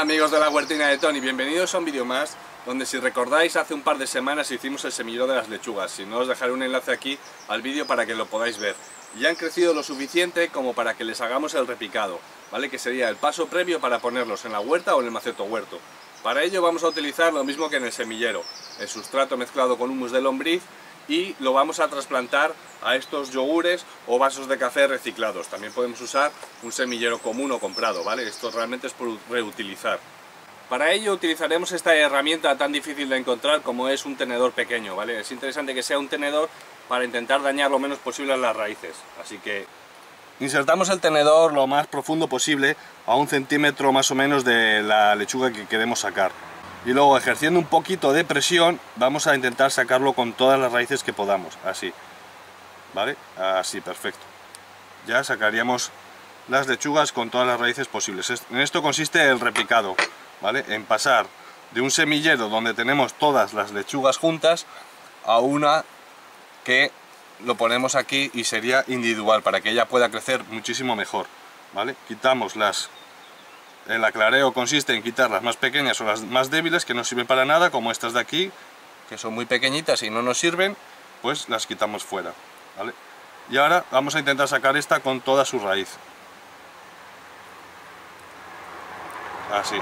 Hola amigos de La Huertina de Toni, bienvenidos a un vídeo más donde, si recordáis, hace un par de semanas hicimos el semillero de las lechugas. Si no, os dejaré un enlace aquí al vídeo para que lo podáis ver. Ya han crecido lo suficiente como para que les hagamos el repicado, ¿vale? Que sería el paso previo para ponerlos en la huerta o en el maceto huerto. Para ello vamos a utilizar lo mismo que en el semillero, el sustrato mezclado con humus de lombriz, y lo vamos a trasplantar a estos yogures o vasos de café reciclados. También podemos usar un semillero común o comprado, ¿vale? Esto realmente es por reutilizar. Para ello utilizaremos esta herramienta tan difícil de encontrar como es un tenedor pequeño, ¿vale? Es interesante que sea un tenedor para intentar dañar lo menos posible las raíces. Así que insertamos el tenedor lo más profundo posible, a 1 centímetro más o menos de la lechuga que queremos sacar. Y luego, ejerciendo un poquito de presión, vamos a intentar sacarlo con todas las raíces que podamos, así, ¿vale? Así, perfecto. Ya sacaríamos las lechugas con todas las raíces posibles. En esto consiste el repicado, ¿vale? En pasar de un semillero donde tenemos todas las lechugas juntas a una que lo ponemos aquí y sería individual para que ella pueda crecer muchísimo mejor, ¿vale? Quitamos las... El aclareo consiste en quitar las más pequeñas o las más débiles, que no sirven para nada, como estas de aquí, que son muy pequeñitas y no nos sirven, pues las quitamos fuera, ¿vale? Y ahora vamos a intentar sacar esta con toda su raíz. Así.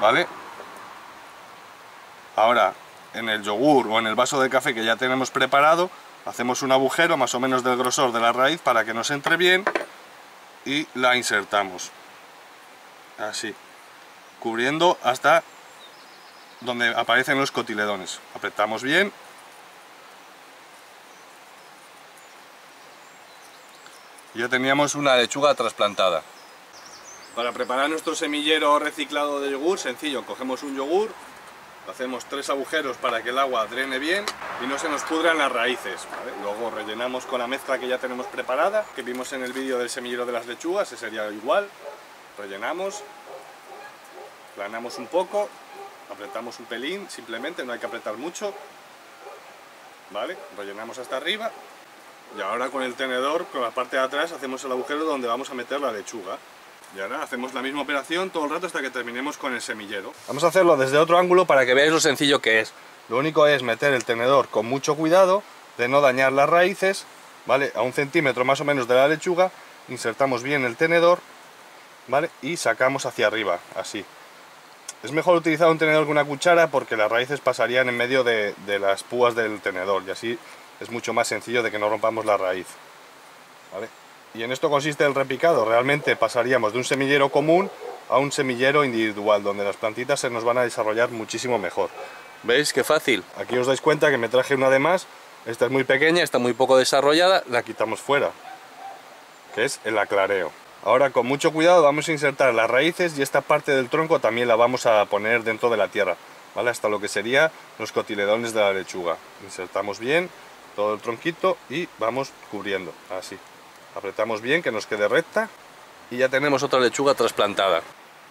¿Vale? Ahora, en el yogur o en el vaso de café que ya tenemos preparado, hacemos un agujero más o menos del grosor de la raíz para que nos entre bien, y la insertamos así, cubriendo hasta donde aparecen los cotiledones. Apretamos bien y ya teníamos una lechuga trasplantada. Para preparar nuestro semillero reciclado de yogur, sencillo, cogemos un yogur, hacemos 3 agujeros para que el agua drene bien y no se nos pudran las raíces, ¿vale? Luego rellenamos con la mezcla que ya tenemos preparada, que vimos en el vídeo del semillero de las lechugas, ese sería igual. Rellenamos, planamos un poco, apretamos un pelín, simplemente, no hay que apretar mucho, ¿vale? Rellenamos hasta arriba y ahora con el tenedor, con la parte de atrás, hacemos el agujero donde vamos a meter la lechuga. Y ahora hacemos la misma operación todo el rato hasta que terminemos con el semillero. Vamos a hacerlo desde otro ángulo para que veáis lo sencillo que es. Lo único es meter el tenedor con mucho cuidado de no dañar las raíces, ¿vale? A 1 centímetro más o menos de la lechuga, insertamos bien el tenedor, ¿vale? Y sacamos hacia arriba, así. Es mejor utilizar un tenedor que una cuchara porque las raíces pasarían en medio de las púas del tenedor y así es mucho más sencillo de que no rompamos la raíz, ¿vale? Y en esto consiste el repicado. Realmente pasaríamos de un semillero común a un semillero individual, donde las plantitas se nos van a desarrollar muchísimo mejor. ¿Veis qué fácil? Aquí os dais cuenta que me traje una de más. Esta es muy pequeña, está muy poco desarrollada, la quitamos fuera, que es el aclareo. Ahora con mucho cuidado vamos a insertar las raíces y esta parte del tronco también la vamos a poner dentro de la tierra, ¿vale? Hasta lo que serían los cotiledones de la lechuga. Insertamos bien todo el tronquito y vamos cubriendo, así. Apretamos bien, que nos quede recta y ya tenemos otra lechuga trasplantada.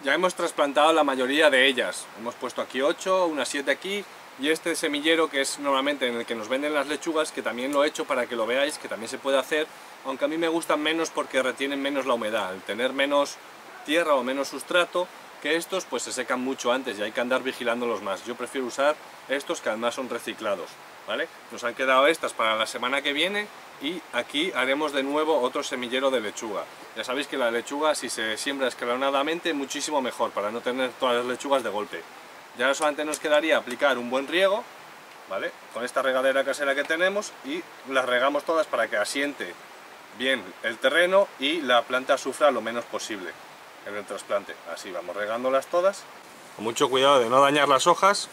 Ya hemos trasplantado la mayoría de ellas. Hemos puesto aquí 8, unas 7 aquí y este semillero, que es normalmente en el que nos venden las lechugas, que también lo he hecho para que lo veáis, que también se puede hacer, aunque a mí me gustan menos porque retienen menos la humedad. Al tener menos tierra o menos sustrato que estos, pues se secan mucho antes y hay que andar vigilándolos más. Yo prefiero usar estos, que además son reciclados, ¿vale? Nos han quedado estas para la semana que viene y aquí haremos de nuevo otro semillero de lechuga. Ya sabéis que la lechuga, si se siembra escalonadamente, muchísimo mejor, para no tener todas las lechugas de golpe. Ya solamente nos quedaría aplicar un buen riego, ¿vale? Con esta regadera casera que tenemos, y las regamos todas para que asiente bien el terreno y la planta sufra lo menos posible en el trasplante. Así vamos regándolas todas, con mucho cuidado de no dañar las hojas.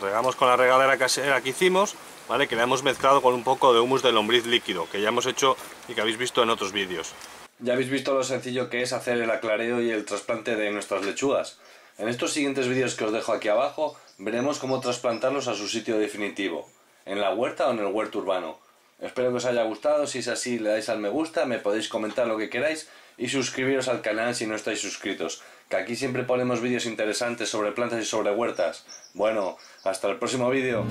Regamos con la regadera casera que hicimos, ¿vale? Que la hemos mezclado con un poco de humus de lombriz líquido, que ya hemos hecho y que habéis visto en otros vídeos. Ya habéis visto lo sencillo que es hacer el aclareo y el trasplante de nuestras lechugas. En estos siguientes vídeos que os dejo aquí abajo, veremos cómo trasplantarlos a su sitio definitivo, en la huerta o en el huerto urbano. Espero que os haya gustado. Si es así, le dais al me gusta, me podéis comentar lo que queráis y suscribiros al canal si no estáis suscritos, que aquí siempre ponemos vídeos interesantes sobre plantas y sobre huertas. Bueno, hasta el próximo vídeo.